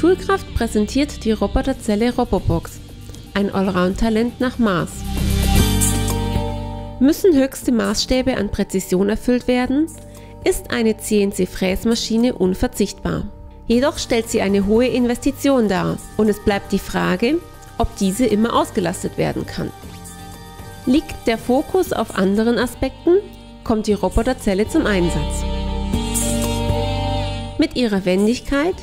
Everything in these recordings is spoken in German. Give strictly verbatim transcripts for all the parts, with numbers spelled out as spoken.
Toolkraft präsentiert die Roboterzelle Robobox, ein Allround-Talent nach Maß. Müssen höchste Maßstäbe an Präzision erfüllt werden, ist eine C N C-Fräsmaschine unverzichtbar. Jedoch stellt sie eine hohe Investition dar und es bleibt die Frage, ob diese immer ausgelastet werden kann. Liegt der Fokus auf anderen Aspekten, kommt die Roboterzelle zum Einsatz. Mit ihrer Wendigkeit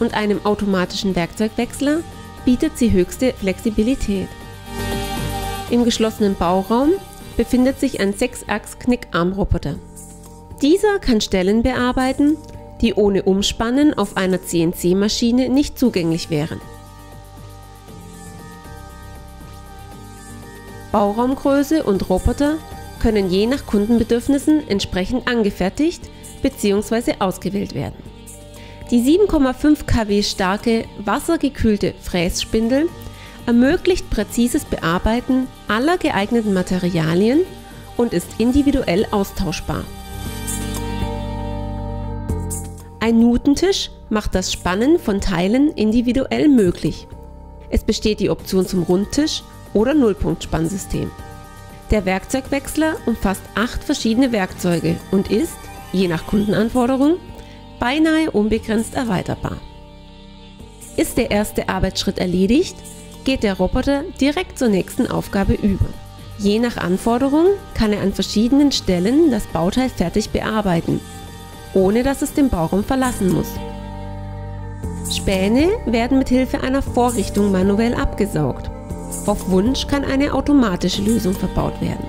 und einem automatischen Werkzeugwechsler bietet sie höchste Flexibilität. Im geschlossenen Bauraum befindet sich ein sechs Achs Knickarmroboter. Dieser kann Stellen bearbeiten, die ohne Umspannen auf einer C N C-Maschine nicht zugänglich wären. Bauraumgröße und Roboter können je nach Kundenbedürfnissen entsprechend angefertigt bzw. ausgewählt werden. Die sieben Komma fünf Kilowatt starke, wassergekühlte Frässpindel ermöglicht präzises Bearbeiten aller geeigneten Materialien und ist individuell austauschbar. Ein Nutentisch macht das Spannen von Teilen individuell möglich. Es besteht die Option zum Rundtisch oder Nullpunktspannsystem. Der Werkzeugwechsler umfasst acht verschiedene Werkzeuge und ist, je nach Kundenanforderung, beinahe unbegrenzt erweiterbar. Ist der erste Arbeitsschritt erledigt, geht der Roboter direkt zur nächsten Aufgabe über. Je nach Anforderung kann er an verschiedenen Stellen das Bauteil fertig bearbeiten, ohne dass es den Bauraum verlassen muss. Späne werden mit Hilfe einer Vorrichtung manuell abgesaugt. Auf Wunsch kann eine automatische Lösung verbaut werden.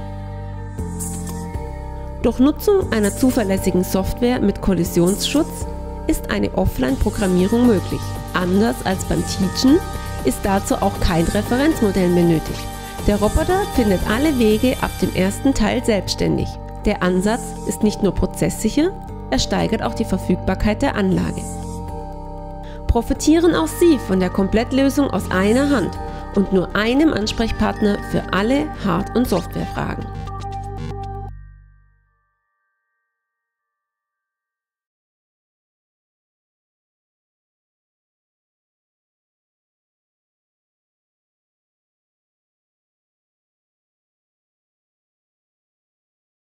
Durch Nutzung einer zuverlässigen Software mit Kollisionsschutz ist eine Offline-Programmierung möglich. Anders als beim Teachen ist dazu auch kein Referenzmodell mehr nötig. Der Roboter findet alle Wege ab dem ersten Teil selbstständig. Der Ansatz ist nicht nur prozesssicher, er steigert auch die Verfügbarkeit der Anlage. Profitieren auch Sie von der Komplettlösung aus einer Hand und nur einem Ansprechpartner für alle Hard- und Softwarefragen.